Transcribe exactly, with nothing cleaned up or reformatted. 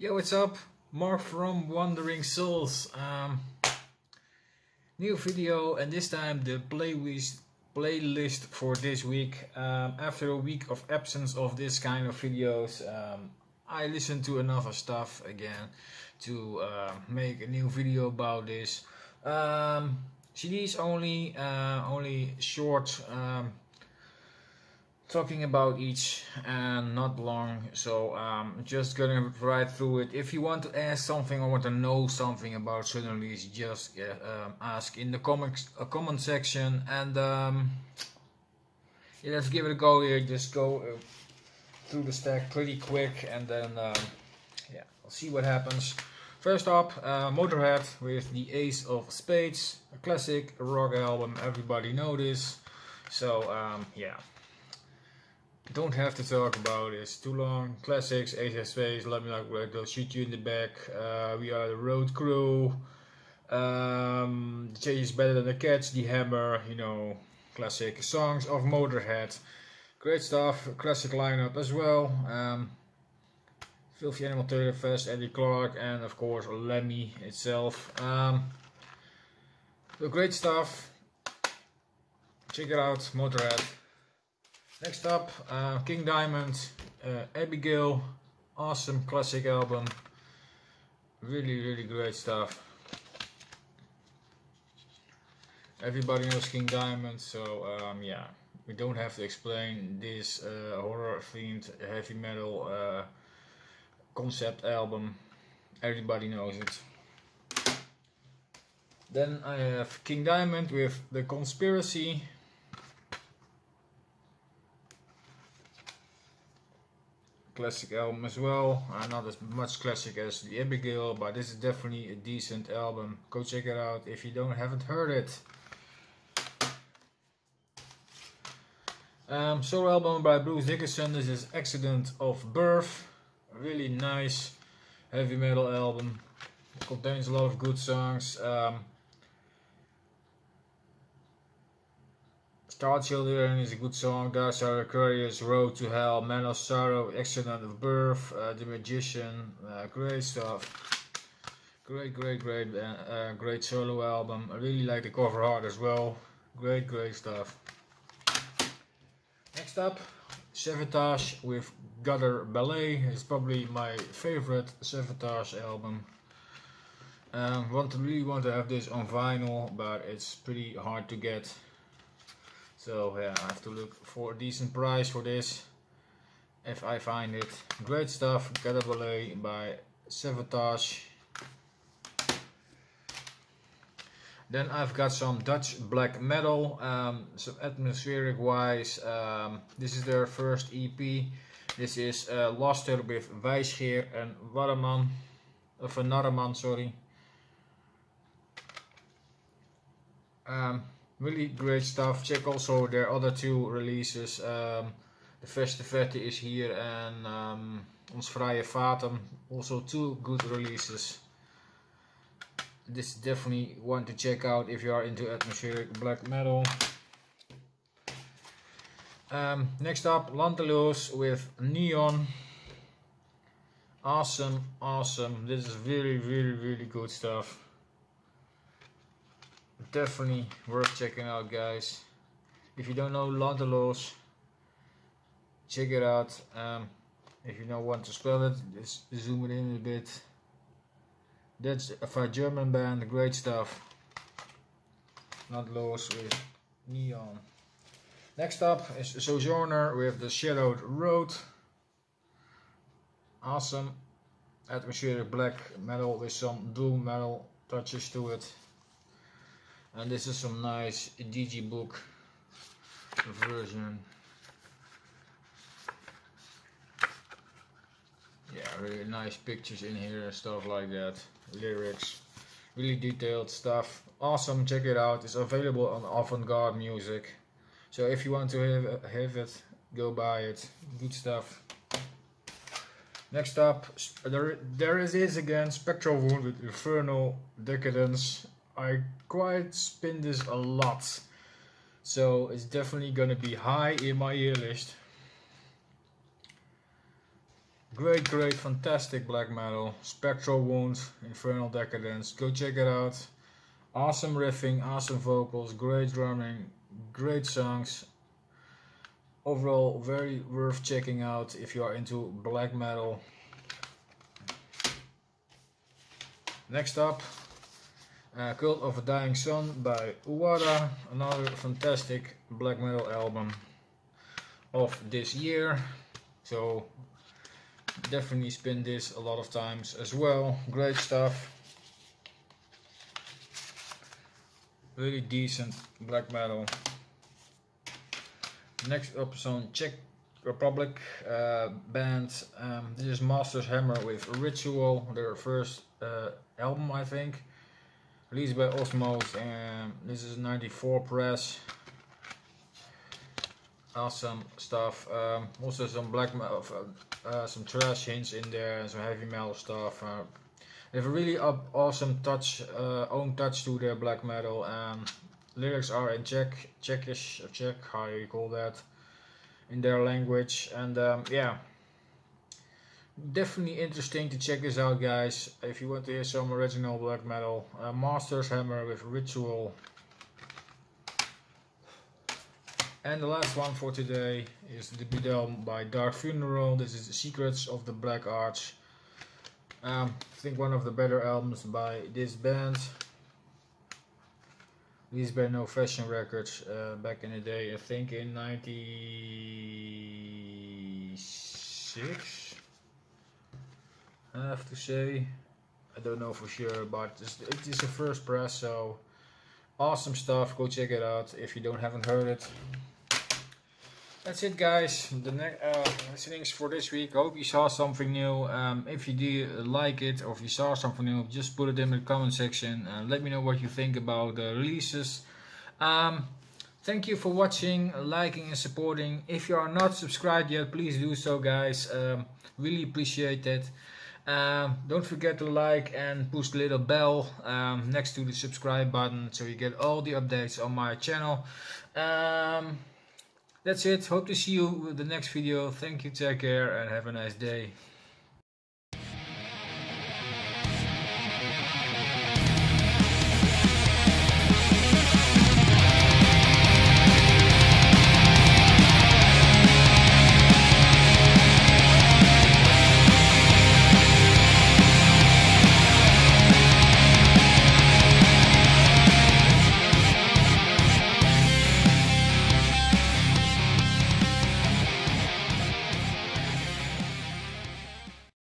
Yo, what's up? Mark from Wandering Souls. Um, new video, and this time the playlist playlist for this week. Um, after a week of absence of this kind of videos, um, I listened to another stuff again to uh, make a new video about this. Um, C D's only, uh, only short. Um, talking about each and not long, so I'm um, just gonna ride through it. If you want to ask something or want to know something about certain release, just uh, um, ask in the comments, uh, comment section, and um, yeah, let's give it a go here. Just go uh, through the stack pretty quick, and then um, yeah, I'll see what happens. First up, uh, Motörhead with the Ace of Spades, a classic rock album, everybody knows this, so um, yeah. Don't have to talk about it, it's too long. Classics, Ace of Spades, Let Me Like They'll Shoot You in the Back, uh, We Are the Road Crew, um, The Chase is Better Than the Catch, The Hammer, you know, classic songs of Motörhead. Great stuff, classic lineup as well. Um, Filthy Animal, Turtle Fest, Eddie Clark, and of course Lemmy itself. Um, so great stuff, check it out, Motörhead. Next up, uh, King Diamond, uh, Abigail, awesome classic album, really really great stuff. Everybody knows King Diamond, so um, yeah, we don't have to explain this uh, horror themed heavy metal uh, concept album, everybody knows it. Then I have King Diamond with The Conspiracy. Classic album as well, uh, not as much classic as the Abigail, but this is definitely a decent album. Go check it out if you don't haven't heard it. Um, solo album by Bruce Dickinson. This is Accident of Birth. Really nice heavy metal album. It contains a lot of good songs. Um, Star Children is a good song, Thou Art Curious, Road to Hell, Man of Sorrow, Accident of Birth, uh, The Magician, uh, great stuff. Great, great, great, uh, uh, great solo album. I really like the cover art as well. Great, great stuff. Next up, Savatage with Gutter Ballet. It's probably my favorite Savatage album. Um, want to really want to have this on vinyl, but it's pretty hard to get. So yeah, I have to look for a decent price for this, if I find it. Great stuff, Gutter Ballet by Savatage. Then I've got some Dutch black metal, um, some atmospheric wise. Um, this is their first E P. This is uh, Laster with Weissgeer and Waderman, of uh, Naderman, sorry. Um, Really great stuff. Check also their other two releases. Um, the Vestivette is here, and um, Ons Vrije Vatum. Also two good releases. This is definitely one to check out if you are into atmospheric black metal. Um, next up, Lantlos with Neon. Awesome, awesome. This is really, really, really good stuff. Definitely worth checking out, guys. If you don't know Lantlos, check it out. Um, if you don't want to spell it, just zoom it in a bit. That's a German band, great stuff. Lantlos with Neon. Next up is Sojourner with the Shadowed Road. Awesome atmospheric black metal with some doom metal touches to it. And this is some nice digibook version. Yeah, really nice pictures in here and stuff like that. Lyrics, really detailed stuff. Awesome, check it out. It's available on Avant-Garde Music. So if you want to have, have it, go buy it. Good stuff. Next up, there, there it is again. Spectral Wound with Infernal Decadence. I quite spin this a lot, so it's definitely gonna be high in my ear list. Great, great, fantastic black metal. Spectral Wound, Infernal Decadence. Go check it out. Awesome riffing, awesome vocals, great drumming, great songs. Overall, very worth checking out if you are into black metal. Next up, uh, Cult of a Dying Sun by Uada. Another fantastic black metal album of this year. So definitely spin this a lot of times as well. Great stuff. Really decent black metal. Next up, some Czech Republic uh, band. Um, this is Master's Hammer with Ritual, their first uh, album, I think. Released by Osmos, and this is ninety-four press. Awesome stuff. Um, also some black metal, uh, uh, some thrash hints in there, and some heavy metal stuff. Uh, They have a really up, awesome touch, uh, own touch to their black metal. Um, lyrics are in Czech, Czechish, Czech, how you call that, in their language. And um, yeah, definitely interesting to check this out, guys. If you want to hear some original black metal, uh, Master's Hammer with Ritual. And the last one for today is the debut album by Dark Funeral. This is Secrets of the Black Arts. Um, I think one of the better albums by this band. These by No Fashion Records uh, back in the day, I think in ninety-six, I have to say. I don't know for sure, but it is the first press, so awesome stuff. Go check it out if you don't haven't heard it. That's it, guys. The next uh, listenings for this week. Hope you saw something new. Um, if you do like it, or if you saw something new, just put it in the comment section and let me know what you think about the releases. Um, thank you for watching, liking, and supporting. If you are not subscribed yet, please do so, guys. Um, really appreciate it. Um, don't forget to like and push the little bell um, next to the subscribe button, so you get all the updates on my channel. Um, That's it. Hope to see you with the next video. Thank you, take care, and have a nice day.